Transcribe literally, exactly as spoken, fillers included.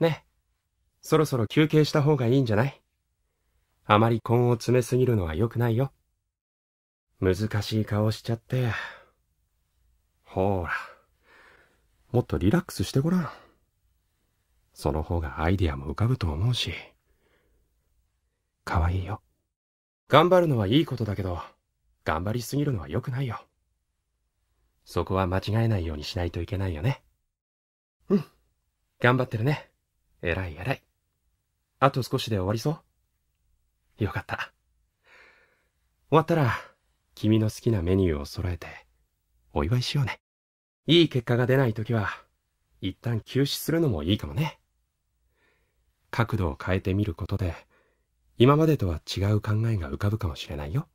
ね、そろそろ休憩した方がいいんじゃない？あまり根を詰めすぎるのは良くないよ。難しい顔しちゃって。ほーら、もっとリラックスしてごらん。その方がアイディアも浮かぶと思うし。かわいいよ。頑張るのはいいことだけど、頑張りすぎるのは良くないよ。そこは間違えないようにしないといけないよね。うん。頑張ってるね。偉い偉い。あと少しで終わりそう。よかった。終わったら、君の好きなメニューを揃えて、お祝いしようね。いい結果が出ないときは、一旦休止するのもいいかもね。角度を変えてみることで、今までとは違う考えが浮かぶかもしれないよ。